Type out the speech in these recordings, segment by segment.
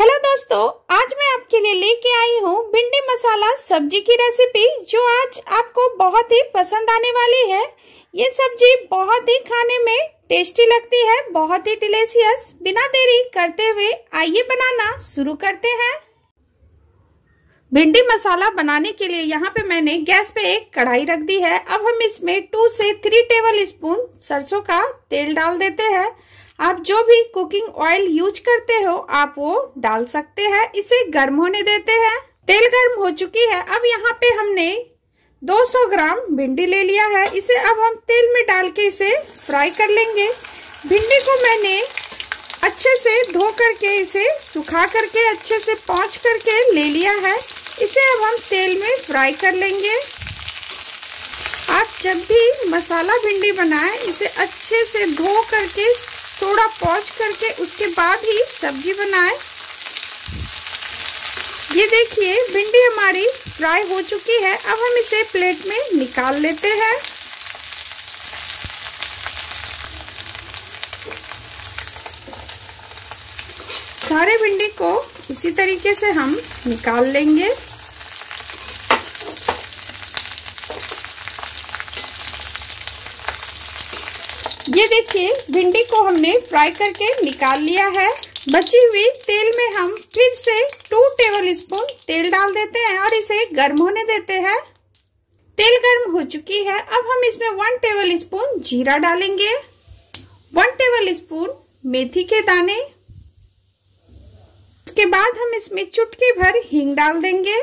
Hello दोस्तों, आज मैं आपके लिए लेके आई हूँ भिंडी मसाला सब्जी की रेसिपी जो आज आपको बहुत ही पसंद आने वाली है। ये सब्जी बहुत ही खाने में टेस्टी लगती है, बहुत ही डिलीशियस। बिना देरी करते हुए आइए बनाना शुरू करते हैं। भिंडी मसाला बनाने के लिए यहाँ पे मैंने गैस पे एक कढ़ाई रख दी है। अब हम इसमें 2 से 3 टेबल स्पून सरसों का तेल डाल देते हैं। आप जो भी कुकिंग ऑयल यूज करते हो आप वो डाल सकते हैं। इसे गर्म होने देते हैं। तेल गर्म हो चुकी है। अब यहाँ पे हमने 200 ग्राम भिंडी ले लिया है। इसे अब हम तेल में डाल के इसे फ्राई कर लेंगे। भिंडी को मैंने अच्छे से धो करके इसे सुखा करके अच्छे से पोंछ करके ले लिया है। इसे अब हम तेल में फ्राई कर लेंगे। आप जब भी मसाला भिंडी बनाएं इसे अच्छे से धो करके थोड़ा पोंछ करके उसके बाद ही सब्जी बनाएं। ये देखिए भिंडी हमारी फ्राई हो चुकी है। अब हम इसे प्लेट में निकाल लेते हैं। सारे भिंडी को इसी तरीके से हम निकाल लेंगे। ये देखिए भिंडी को हमने फ्राई करके निकाल लिया है। बची हुई तेल में हम फिर से 2 टेबलस्पून तेल डाल देते हैं और इसे गर्म होने देते हैं। तेल गर्म हो चुकी है। अब हम इसमें 1 टेबलस्पून जीरा डालेंगे, 1 टेबलस्पून मेथी के दाने, इसके बाद हम इसमें चुटकी भर हींग डाल देंगे।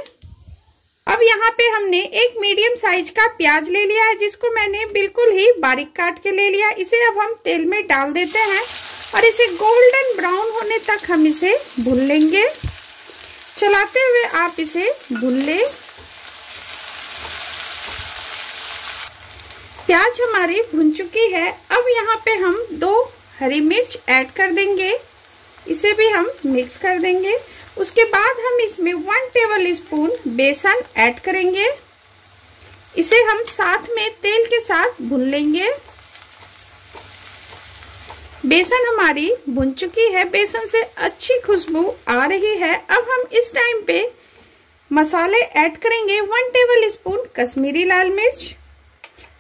अब यहाँ पे हमने एक मीडियम साइज का प्याज ले लिया है जिसको मैंने बिल्कुल ही बारीक काट के ले लिया। इसे अब हम तेल में डाल देते हैं और इसे गोल्डन ब्राउन होने तक हम इसे भून लेंगे। चलाते हुए आप इसे भून लें। प्याज हमारी भून चुकी है। अब यहाँ पे हम 2 हरी मिर्च ऐड कर देंगे। इसे भी हम मिक्स कर देंगे। उसके बाद हम इसमें 1 टेबलस्पून बेसन ऐड करेंगे। इसे हम साथ में तेल के साथ भून लेंगे। बेसन हमारी भुन चुकी है। बेसन से अच्छी खुशबू आ रही है। अब हम इस टाइम पे मसाले ऐड करेंगे। 1 टेबलस्पून कश्मीरी लाल मिर्च,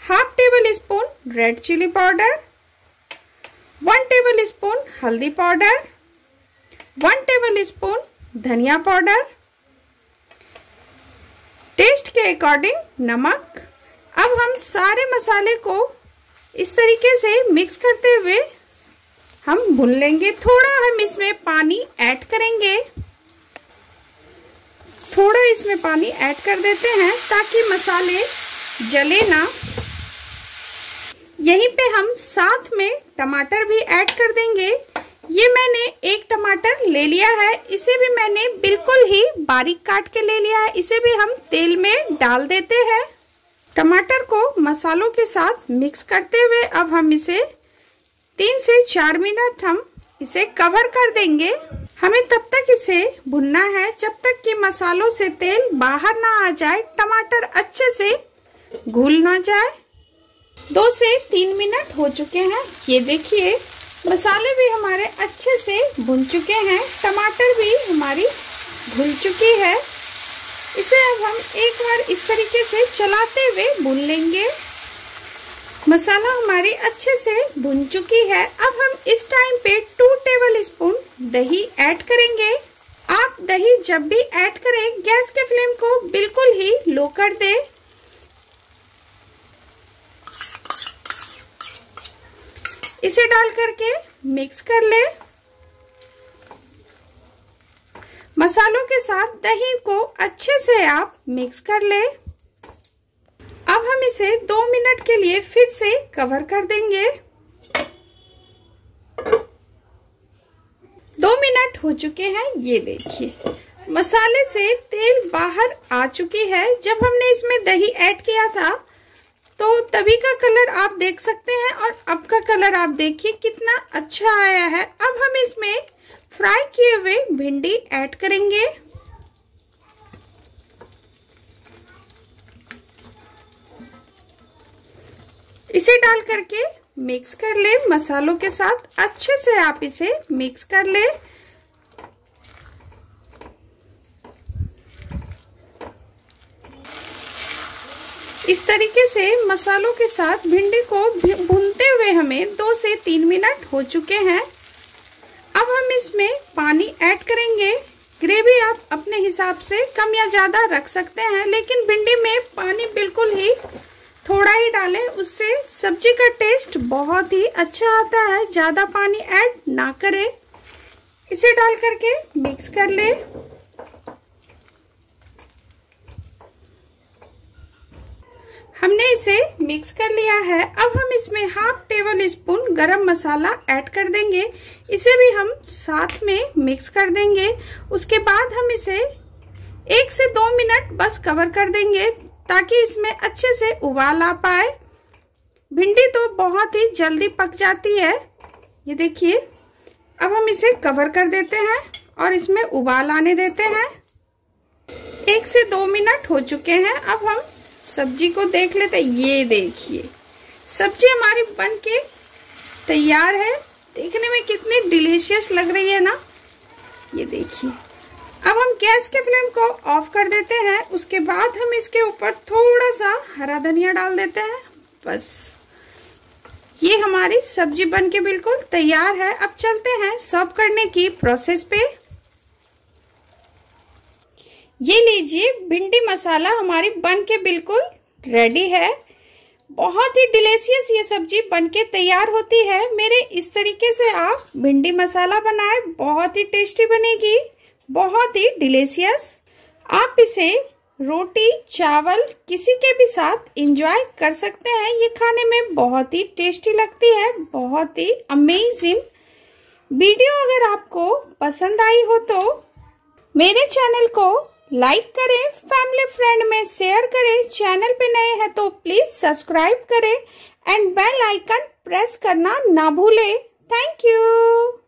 half tablespoon red chilli powder, 1 tablespoon हल्दी पाउडर, 1 टेबलस्पून धनिया पाउडर, टेस्ट के अकॉर्डिंग नमक। अब हम सारे मसाले को इस तरीके से मिक्स करते हुए हम भून लेंगे। थोड़ा हम इसमें पानी ऐड करेंगे। थोड़ा इसमें पानी ऐड कर देते हैं ताकि मसाले जले ना। यहीं पे हम साथ में टमाटर भी ऐड कर देंगे। ये मैंने एक टमाटर ले लिया है। इसे भी मैंने बिल्कुल ही बारीक काट के ले लिया है। इसे भी हम तेल में डाल देते हैं। टमाटर को मसालों के साथ मिक्स करते हुए अब हम इसे 3 से 4 मिनट हम इसे कवर कर देंगे। हमें तब तक इसे भुनना है जब तक कि मसालों से तेल बाहर ना आ जाए, टमाटर अच्छे से घुल ना जाए। 2 से 3 मिनट हो चुके हैं। ये देखिए मसाले भी हमारे अच्छे से भुन चुके हैं, टमाटर भी हमारी भुन चुकी है। इसे अब हम एक बार इस तरीके से चलाते हुए भून लेंगे। मसाला हमारी अच्छे से भुन चुकी है। अब हम इस टाइम पे 2 टेबलस्पून दही ऐड करेंगे। आप दही जब भी ऐड करें गैस के फ्लेम को बिल्कुल ही लो कर दें। इसे डाल करके मिक्स कर ले। मसालों के साथ दही को अच्छे से आप मिक्स कर ले। अब हम इसे 2 मिनट के लिए फिर से कवर कर देंगे। 2 मिनट हो चुके हैं। ये देखिए मसाले से तेल बाहर आ चुकी है। जब हमने इसमें दही ऐड किया था तो तभी का कलर आप देख सकते हैं और अब का कलर आप देखिए कितना अच्छा आया है। अब हम इसमें फ्राई किए हुए भिंडी ऐड करेंगे। इसे डाल करके मिक्स कर ले। मसालों के साथ अच्छे से आप इसे मिक्स कर ले। इस तरीके से मसालों के साथ भिंडी को भूनते हुए हमें 2 से 3 मिनट हो चुके हैं। अब हम इसमें पानी ऐड करेंगे। ग्रेवी आप अपने हिसाब से कम या ज़्यादा रख सकते हैं, लेकिन भिंडी में पानी बिल्कुल ही थोड़ा ही डालें, उससे सब्जी का टेस्ट बहुत ही अच्छा आता है। ज़्यादा पानी ऐड ना करें। इसे डाल करके मिक्स कर लें। हमने इसे मिक्स कर लिया है। अब हम इसमें 1/2 टेबल स्पून गरम मसाला ऐड कर देंगे। इसे भी हम साथ में मिक्स कर देंगे। उसके बाद हम इसे 1 से 2 मिनट बस कवर कर देंगे, ताकि इसमें अच्छे से उबाल आ पाए। भिंडी तो बहुत ही जल्दी पक जाती है। ये देखिए, अब हम इसे कवर कर देते हैं और इसमें उबाल आने देते हैं। 1 से 2 मिनट हो चुके हैं। अब हम सब्जी को देख लेते हैं। ये देखिए, सब्जी हमारी बनके तैयार है। देखने में कितनी डिलीशियस लग रही है ना। ये देखिए, अब हम गैस के फ्लेम को ऑफ कर देते हैं। उसके बाद हम इसके ऊपर थोड़ा सा हरा धनिया डाल देते हैं। बस, ये हमारी सब्जी बनके बिल्कुल तैयार है। अब चलते हैं सर्व करने की प्रोसेस पे। ये लीजिए, भिंडी मसाला हमारी बनके बिल्कुल रेडी है। बहुत ही डिलीशियस ये सब्जी बनके तैयार होती है। मेरे इस तरीके से आप भिंडी मसाला बनाएं, बहुत ही टेस्टी बनेगी, बहुत ही डिलीशियस। आप इसे रोटी चावल किसी के भी साथ एंजॉय कर सकते हैं। ये खाने में बहुत ही टेस्टी लगती है, बहुत ही अमेजिंग। वीडियो अगर आपको पसंद आई हो तो मेरे चैनल को लाइक करें, फैमिली फ्रेंड में शेयर करें। चैनल पे नए हैं तो प्लीज सब्सक्राइब करें एंड बेल आइकन प्रेस करना ना भूलें। Thank you.